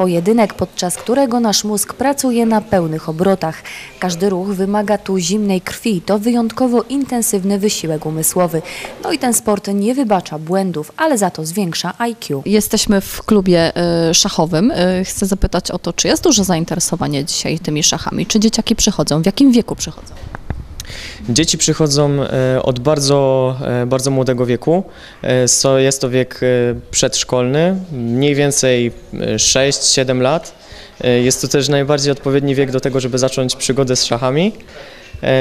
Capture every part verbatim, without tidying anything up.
Pojedynek, podczas którego nasz mózg pracuje na pełnych obrotach. Każdy ruch wymaga tu zimnej krwi, to wyjątkowo intensywny wysiłek umysłowy. No i ten sport nie wybacza błędów, ale za to zwiększa aj kju. Jesteśmy w klubie y, szachowym. Y, chcę zapytać o to, czy jest duże zainteresowanie dzisiaj tymi szachami? Czy dzieciaki przychodzą? W jakim wieku przychodzą? Dzieci przychodzą od bardzo, bardzo młodego wieku, jest to wiek przedszkolny, mniej więcej sześć siedem lat. Jest to też najbardziej odpowiedni wiek do tego, żeby zacząć przygodę z szachami.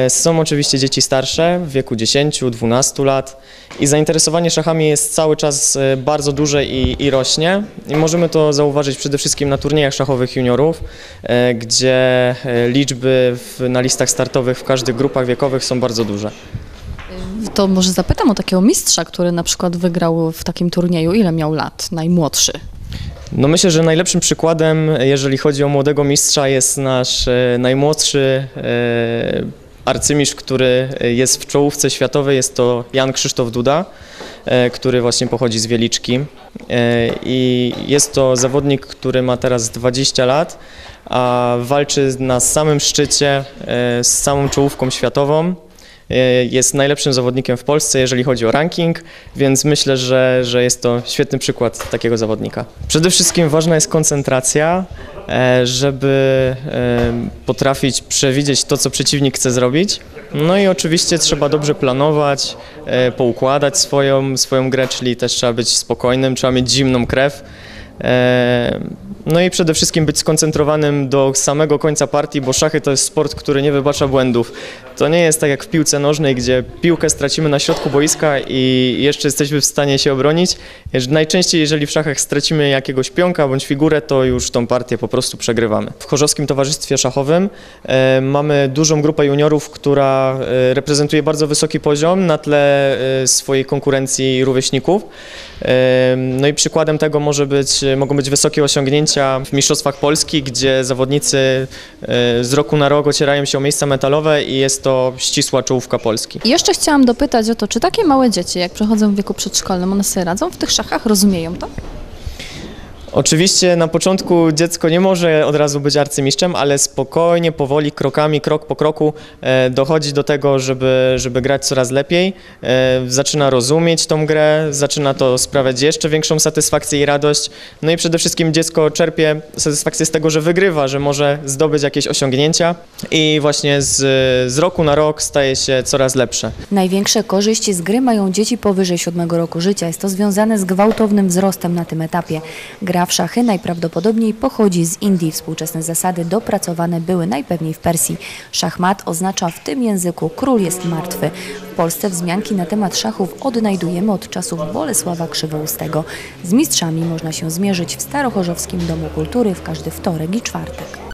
Są oczywiście dzieci starsze w wieku dziesięć dwanaście lat i zainteresowanie szachami jest cały czas bardzo duże i, i rośnie. I możemy to zauważyć przede wszystkim na turniejach szachowych juniorów, gdzie liczby w, na listach startowych w każdych grupach wiekowych są bardzo duże. To może zapytam o takiego mistrza, który na przykład wygrał w takim turnieju. Ile miał lat? Najmłodszy. No myślę, że najlepszym przykładem, jeżeli chodzi o młodego mistrza, jest nasz najmłodszy arcymistrz, który jest w czołówce światowej, jest to Jan Krzysztof Duda, który właśnie pochodzi z Wieliczki. I jest to zawodnik, który ma teraz dwadzieścia lat, a walczy na samym szczycie z samą czołówką światową. Jest najlepszym zawodnikiem w Polsce, jeżeli chodzi o ranking, więc myślę, że, że jest to świetny przykład takiego zawodnika. Przede wszystkim ważna jest koncentracja, żeby potrafić przewidzieć to, co przeciwnik chce zrobić. No i oczywiście trzeba dobrze planować, poukładać swoją, swoją grę, czyli też trzeba być spokojnym, trzeba mieć zimną krew. No i przede wszystkim być skoncentrowanym do samego końca partii, bo szachy to jest sport, który nie wybacza błędów. To nie jest tak jak w piłce nożnej, gdzie piłkę stracimy na środku boiska i jeszcze jesteśmy w stanie się obronić. Najczęściej, jeżeli w szachach stracimy jakiegoś pionka bądź figurę, to już tą partię po prostu przegrywamy. W Chorzowskim Towarzystwie Szachowym mamy dużą grupę juniorów, która reprezentuje bardzo wysoki poziom na tle swojej konkurencji i rówieśników. No i przykładem tego może być, mogą być wysokie osiągnięcia w mistrzostwach Polski, gdzie zawodnicy z roku na rok ocierają się o miejsca metalowe i jest to ścisła czołówka Polski. I jeszcze chciałam dopytać o to, czy takie małe dzieci, jak przechodzą w wieku przedszkolnym, one sobie radzą w tych szachach, rozumieją to? Oczywiście na początku dziecko nie może od razu być arcymistrzem, ale spokojnie, powoli, krokami, krok po kroku dochodzi do tego, żeby, żeby grać coraz lepiej. Zaczyna rozumieć tą grę, zaczyna to sprawiać jeszcze większą satysfakcję i radość. No i przede wszystkim dziecko czerpie satysfakcję z tego, że wygrywa, że może zdobyć jakieś osiągnięcia i właśnie z, z roku na rok staje się coraz lepsze. Największe korzyści z gry mają dzieci powyżej siódmego roku życia. Jest to związane z gwałtownym wzrostem na tym etapie. Gra w szachy najprawdopodobniej pochodzi z Indii. Współczesne zasady dopracowane były najpewniej w Persji. Szachmat oznacza w tym języku król jest martwy. W Polsce wzmianki na temat szachów odnajdujemy od czasów Bolesława Krzywoustego. Z mistrzami można się zmierzyć w Starochorzowskim Domu Kultury w każdy wtorek i czwartek.